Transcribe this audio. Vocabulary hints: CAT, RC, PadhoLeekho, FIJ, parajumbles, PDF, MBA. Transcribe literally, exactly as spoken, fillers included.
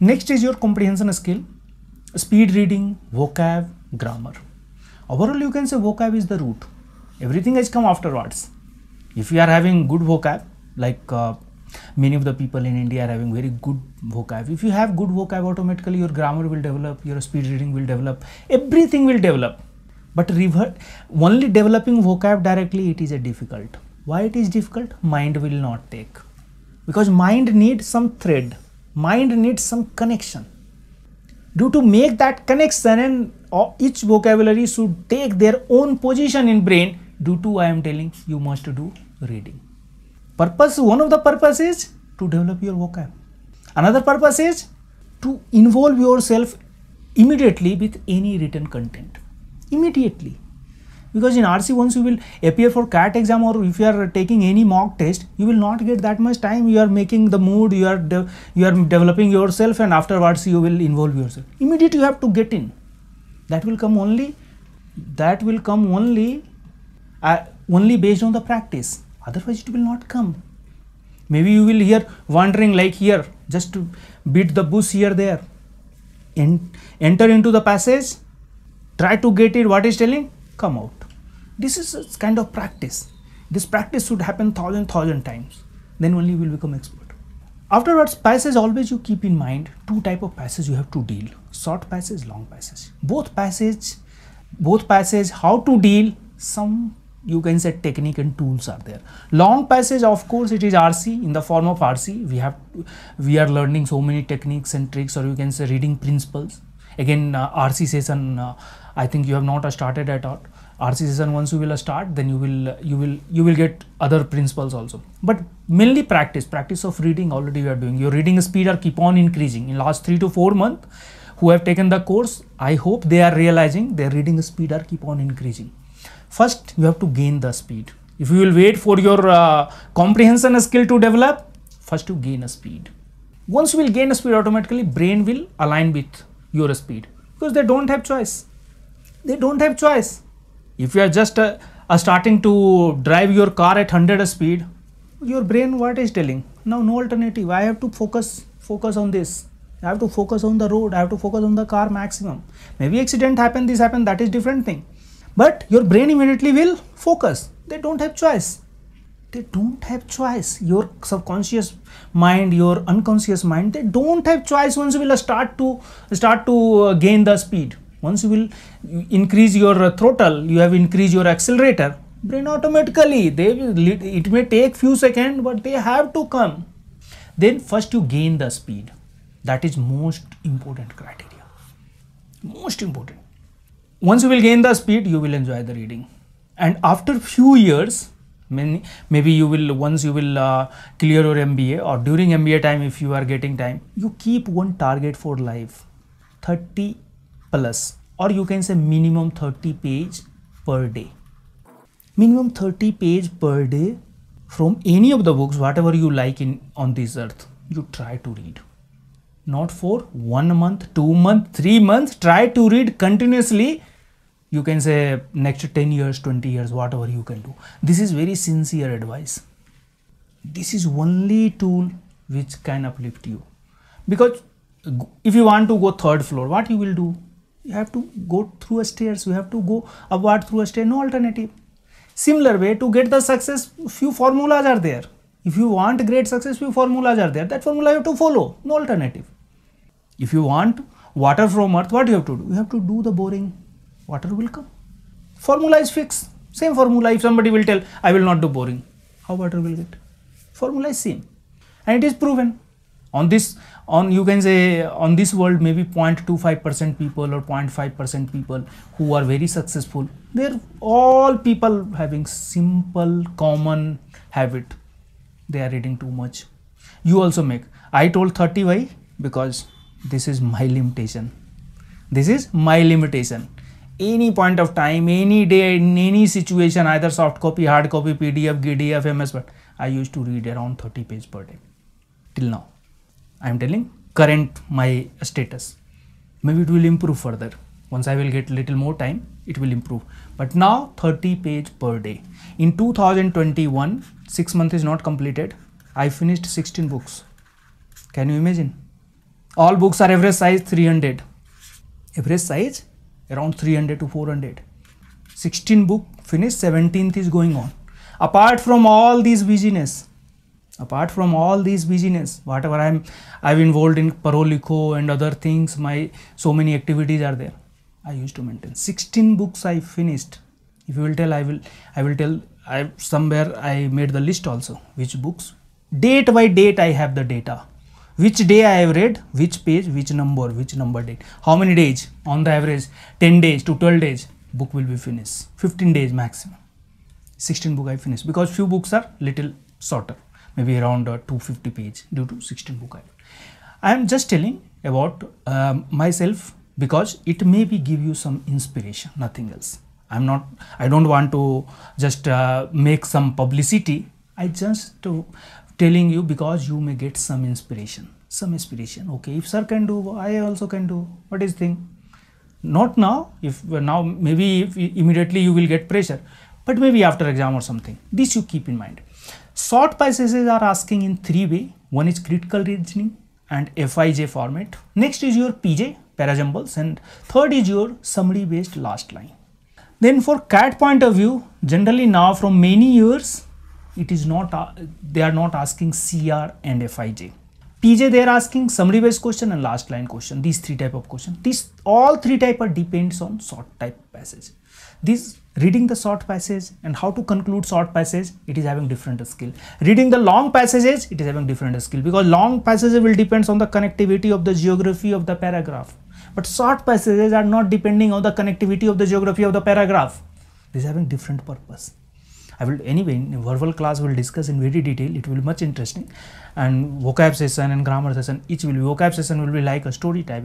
Next is your comprehension skill, speed reading, vocab, grammar. Overall, you can say vocab is the root. Everything has come afterwards. If you are having good vocab, like uh, many of the people in India are having very good vocab. If you have good vocab, automatically your grammar will develop, your speed reading will develop, everything will develop. But revert, only developing vocab directly, it is a difficult. Why it is difficult? Mind will not take. Because mind needs some thread. Mind needs some connection. Due to make that connection, and each vocabulary should take their own position in brain. Due to I am telling you must do reading. Purpose, one of the purpose is to develop your vocab. Another purpose is to involve yourself immediately with any written content. Immediately. Because in R C, once you will appear for CAT exam, or if you are taking any mock test, you will not get that much time. You are making the mood, you are you are developing yourself, and afterwards you will involve yourself. Immediately you have to get in. That will come only. That will come only. Uh, only based on the practice. Otherwise, it will not come. Maybe you will hear wandering like here, just to beat the bush here there. En enter into the passage. Try to get it. What is telling? Come out. This is a kind of practice. This practice should happen thousand thousand times. Then only you will become expert. Afterwards, passage always you keep in mind. Two type of passage you have to deal: short passage, long passage. Both passage, both passage. How to deal? Some you can say technique and tools are there. Long passage, of course, it is R C. In the form of R C, we have we are learning so many techniques and tricks, or you can say reading principles. Again, uh, R C session. Uh, I think you have not started at all. R C session, once you will start, then you will you will you will get other principles also. But mainly practice, practice of reading already you are doing. Your reading speed are keep on increasing. In last three to four months, who have taken the course, I hope they are realizing their reading speed are keep on increasing. First, you have to gain the speed. If you will wait for your uh, comprehension skill to develop, first you gain a speed. Once you will gain a speed, automatically brain will align with your speed, because they don't have choice. They don't have choice. If you are just uh, uh, starting to drive your car at one hundred speed, your brain what is telling? Now no alternative. I have to focus focus on this. I have to focus on the road. I have to focus on the car maximum. Maybe accident happen, this happen, that is different thing. But your brain immediately will focus. They don't have choice. They don't have choice. Your subconscious mind, your unconscious mind, they don't have choice. Once you will start to start to uh, gain the speed. Once you will increase your uh, throttle, you have increased your accelerator. Brain automatically, they will, it may take few seconds, but they have to come. Then first you gain the speed. That is most important criteria. Most important. Once you will gain the speed, you will enjoy the reading, and after few years, many, maybe you will once you will uh, clear your M B A, or during M B A time, if you are getting time, you keep one target for life, thirty plus, or you can say minimum thirty page per day, minimum thirty page per day from any of the books, whatever you like in on this earth, you try to read. Not for one month, two month, three months. Try to read continuously. You can say next ten years, twenty years, whatever you can do. This is very sincere advice. This is only tool which can uplift you. Because if you want to go third floor, what you will do? You have to go through a stairs. You have to go upward through a stair. No alternative. Similar way to get the success, few formulas are there. If you want great success, few formulas are there. That formula you have to follow. No alternative. If you want water from earth, what you have to do? You have to do the boring. Water will come. Formula is fixed. Same formula. If somebody will tell, I will not do boring, how water will get? Formula is same. And it is proven. On this, on you can say, on this world, maybe zero point two five percent people or zero point five percent people who are very successful. They're all people having simple, common habit. They are reading too much. You also make. I told thirty, why? Because this is my limitation. This is my limitation. Any point of time, any day, in any situation, either soft copy, hard copy, P D F, G D F, M S, but I used to read around thirty pages per day. Till now. I am telling current my status. Maybe it will improve further. Once I will get little more time, it will improve. But now thirty pages per day. In two thousand twenty-one, six months is not completed. I finished sixteen books. Can you imagine? All books are average size three hundred. Average size around three hundred to four hundred. sixteen book finished, seventeenth is going on. Apart from all these busyness, apart from all these busyness, whatever I'm, I've involved in Parolikho and other things, my so many activities are there. I used to maintain sixteen books I finished. If you will tell, I will, I will tell. I somewhere I made the list also. Which books? Date by date I have the data. Which day I have read, which page, which number, which number date. How many days? On the average, ten days to twelve days, book will be finished. fifteen days maximum. sixteen book I finished because few books are little shorter, maybe around two hundred fifty page due to sixteen book I have. I am just telling about um, myself because it may be give you some inspiration, nothing else. I'm not, I don't want to just uh, make some publicity. I just to telling you because you may get some inspiration, some inspiration. Okay, if sir can do, I also can do. What is thing? Not now, if now maybe if immediately you will get pressure, but maybe after exam or something. This you keep in mind. Short passages are asking in three way. One is critical reasoning and F I J format. Next is your P J, parajumbles, and third is your summary based last line. Then for C A T point of view, generally now from many years, it is not, uh, they are not asking C R and F I J. P J they are asking summary based question and last line question, these three type of question. These all three type are depends on short type passage. This reading the short passage and how to conclude short passage, it is having different skill. Reading the long passages, it is having different skill because long passages will depends on the connectivity of the geography of the paragraph. But short passages are not depending on the connectivity of the geography of the paragraph. These are having different purpose. I will anyway in verbal class we will discuss in very detail. It will be much interesting, and vocab session and grammar session, each will be vocab session will be like a story type.